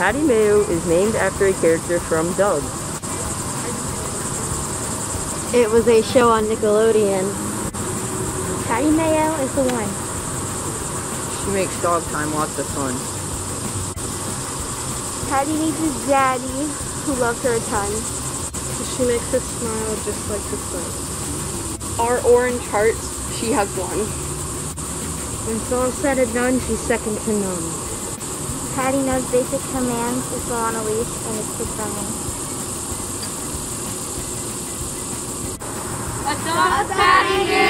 Patti Mayo is named after a character from Doug. It was a show on Nickelodeon. Patti Mayo is the one. She makes dog time lots of fun. Patti needs his daddy, who loves her a ton. She makes us smile just like the sun. Our orange hearts, she has one. When it's all said and done, she's second to none. Patti knows basic commands, is well on a leash, and it's performing. Adopt Patti Mayo!